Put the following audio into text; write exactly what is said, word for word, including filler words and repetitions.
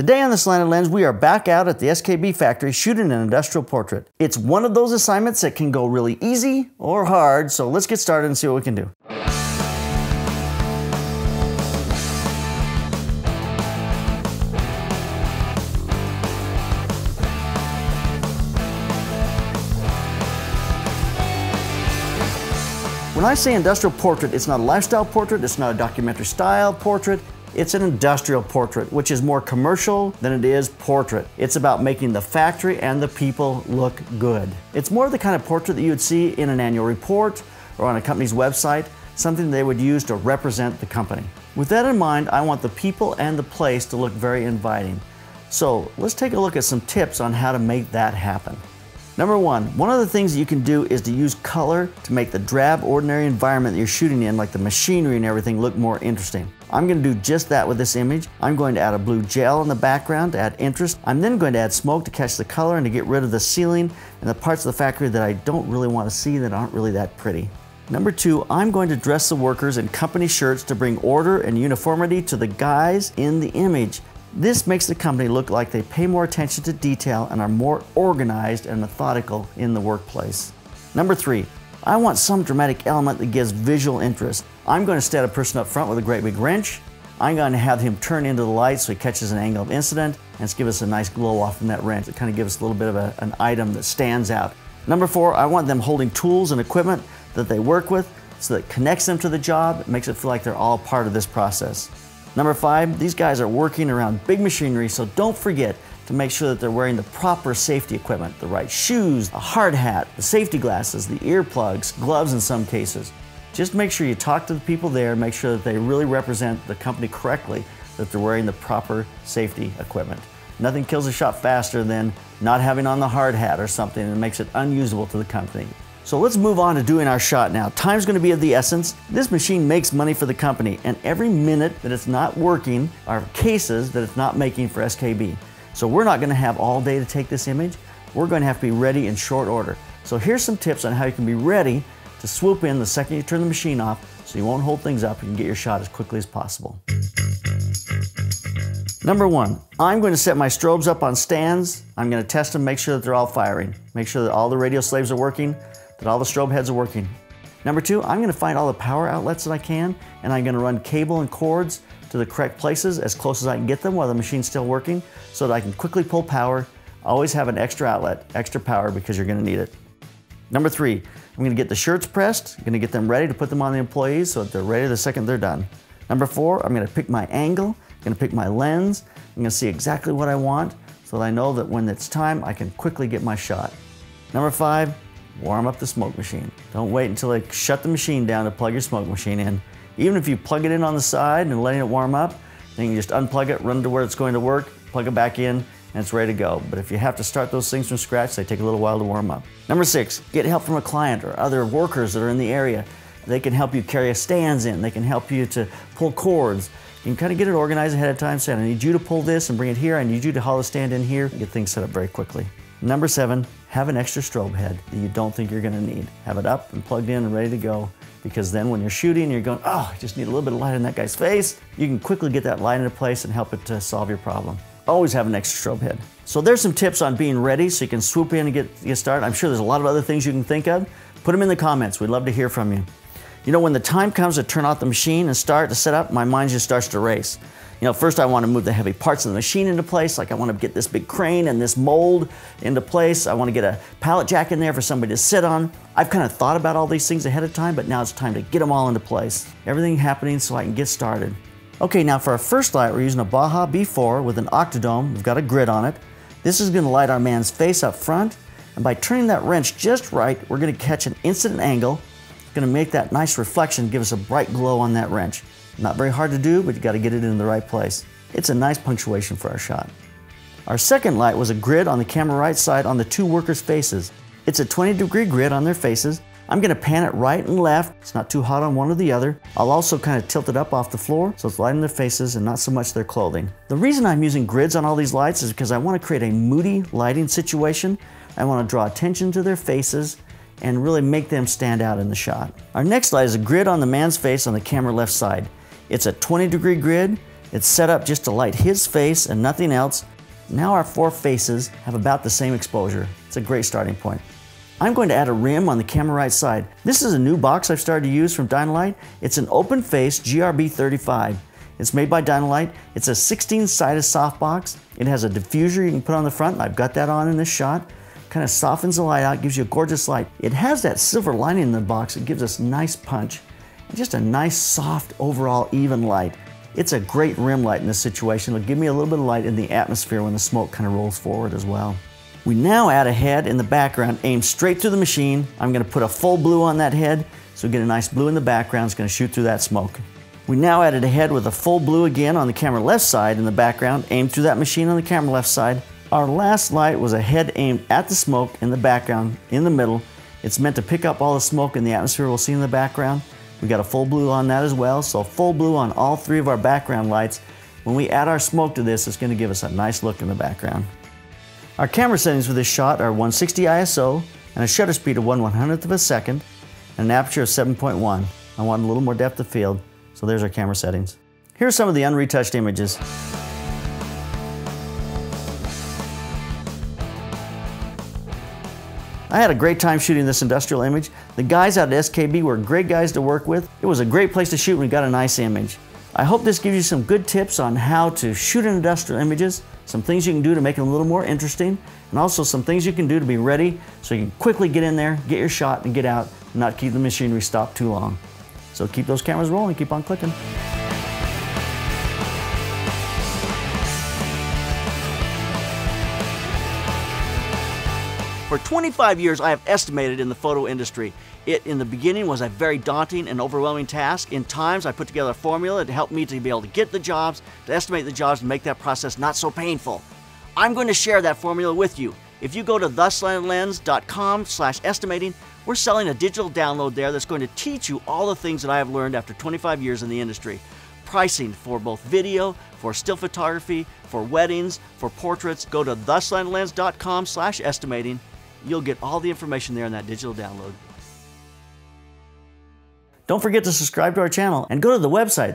Today on The Slanted Lens, we are back out at the S K B factory shooting an industrial portrait. It's one of those assignments that can go really easy or hard, so let's get started and see what we can do. When I say industrial portrait, it's not a lifestyle portrait, it's not a documentary style portrait, it's an industrial portrait, which is more commercial than it is portrait. It's about making the factory and the people look good. It's more the kind of portrait that you would see in an annual report or on a company's website, something they would use to represent the company. With that in mind, I want the people and the place to look very inviting. So let's take a look at some tips on how to make that happen. Number one, one of the things that you can do is to use color to make the drab, ordinary environment that you're shooting in, like the machinery and everything, look more interesting. I'm going to do just that with this image. I'm going to add a blue gel in the background to add interest. I'm then going to add smoke to catch the color and to get rid of the ceiling and the parts of the factory that I don't really want to see that aren't really that pretty. Number two, I'm going to dress the workers in company shirts to bring order and uniformity to the guys in the image. This makes the company look like they pay more attention to detail and are more organized and methodical in the workplace. Number three, I want some dramatic element that gives visual interest. I'm going to stand a person up front with a great big wrench. I'm going to have him turn into the light so he catches an angle of incident, and it's give us a nice glow off from that wrench. It kind of gives us a little bit of a, an item that stands out. Number four, I want them holding tools and equipment that they work with so that it connects them to the job. It makes it feel like they're all part of this process. Number five, these guys are working around big machinery, so don't forget to make sure that they're wearing the proper safety equipment, the right shoes, a hard hat, the safety glasses, the earplugs, gloves in some cases. Just make sure you talk to the people there, make sure that they really represent the company correctly, that they're wearing the proper safety equipment. Nothing kills a shop faster than not having on the hard hat or something that makes it unusable to the company. So let's move on to doing our shot now. Time's gonna be of the essence. This machine makes money for the company, and every minute that it's not working are cases that it's not making for S K B. So we're not gonna have all day to take this image. We're gonna have to be ready in short order. So here's some tips on how you can be ready to swoop in the second you turn the machine off so you won't hold things up and get your shot as quickly as possible. Number one, I'm going to set my strobes up on stands. I'm gonna test them, make sure that they're all firing. Make sure that all the radio slaves are working, that all the strobe heads are working. Number two, I'm gonna find all the power outlets that I can, and I'm gonna run cable and cords to the correct places as close as I can get them while the machine's still working so that I can quickly pull power. Always have an extra outlet, extra power, because you're gonna need it. Number three, I'm gonna get the shirts pressed. I'm gonna get them ready to put them on the employees so that they're ready the second they're done. Number four, I'm gonna pick my angle. I'm gonna pick my lens. I'm gonna see exactly what I want so that I know that when it's time, I can quickly get my shot. Number five, warm up the smoke machine. Don't wait until they shut the machine down to plug your smoke machine in. Even if you plug it in on the side and letting it warm up, then you can just unplug it, run to where it's going to work, plug it back in, and it's ready to go. But if you have to start those things from scratch, they take a little while to warm up. Number six, get help from a client or other workers that are in the area. They can help you carry stands in. They can help you to pull cords. You can kind of get it organized ahead of time, saying, I need you to pull this and bring it here. I need you to haul the stand in here. Get things set up very quickly. Number seven, have an extra strobe head that you don't think you're gonna need. Have it up and plugged in and ready to go, because then when you're shooting, you're going, oh, I just need a little bit of light in that guy's face. You can quickly get that light into place and help it to solve your problem. Always have an extra strobe head. So there's some tips on being ready so you can swoop in and get, get started. I'm sure there's a lot of other things you can think of. Put them in the comments. We'd love to hear from you. You know, when the time comes to turn off the machine and start to set up, my mind just starts to race. You know, first I want to move the heavy parts of the machine into place, like I want to get this big crane and this mold into place. I want to get a pallet jack in there for somebody to sit on. I've kind of thought about all these things ahead of time, but now it's time to get them all into place. Everything happening so I can get started. Okay, now for our first light, we're using a Baja B four with an octodome. We've got a grid on it. This is going to light our man's face up front, and by turning that wrench just right, we're going to catch an incident angle. It's going to make that nice reflection, give us a bright glow on that wrench. Not very hard to do, but you got to get it in the right place. It's a nice punctuation for our shot. Our second light was a grid on the camera right side on the two workers' faces. It's a twenty degree grid on their faces. I'm going to pan it right and left. It's not too hot on one or the other. I'll also kind of tilt it up off the floor so it's lighting their faces and not so much their clothing. The reason I'm using grids on all these lights is because I want to create a moody lighting situation. I want to draw attention to their faces and really make them stand out in the shot. Our next light is a grid on the man's face on the camera left side. It's a twenty degree grid. It's set up just to light his face and nothing else. Now our four faces have about the same exposure. It's a great starting point. I'm going to add a rim on the camera right side. This is a new box I've started to use from Dynalite. It's an open face G R B thirty-five. It's made by Dynalite. It's a sixteen sided softbox. It has a diffuser you can put on the front. I've got that on in this shot. Kind of softens the light out, gives you a gorgeous light. It has that silver lining in the box. It gives us nice punch and just a nice, soft, overall even light. It's a great rim light in this situation. It'll give me a little bit of light in the atmosphere when the smoke kind of rolls forward as well. We now add a head in the background, aimed straight through the machine. I'm gonna put a full blue on that head, so we get a nice blue in the background. It's gonna shoot through that smoke. We now added a head with a full blue again on the camera left side in the background, aimed through that machine on the camera left side. Our last light was a head aimed at the smoke in the background, in the middle. It's meant to pick up all the smoke in the atmosphere we'll see in the background. We got a full blue on that as well, so full blue on all three of our background lights. When we add our smoke to this, it's gonna give us a nice look in the background. Our camera settings for this shot are one sixty I S O and a shutter speed of one one hundredth of a second and an aperture of seven point one. I want a little more depth of field, so there's our camera settings. Here's some of the unretouched images. I had a great time shooting this industrial image. The guys out at S K B were great guys to work with. It was a great place to shoot and we got a nice image. I hope this gives you some good tips on how to shoot in industrial images, some things you can do to make them a little more interesting, and also some things you can do to be ready so you can quickly get in there, get your shot, and get out, and not keep the machinery stopped too long. So keep those cameras rolling, keep on clicking. For twenty-five years, I have estimated in the photo industry. It, in the beginning, was a very daunting and overwhelming task. In times, I put together a formula to help me to be able to get the jobs, to estimate the jobs, and make that process not so painful. I'm going to share that formula with you. If you go to the slanted lens dot com slash estimating, we're selling a digital download there that's going to teach you all the things that I have learned after twenty-five years in the industry. Pricing for both video, for still photography, for weddings, for portraits. Go to the slanted lens dot com slash estimating. You'll get all the information there in that digital download. Don't forget to subscribe to our channel and go to the website.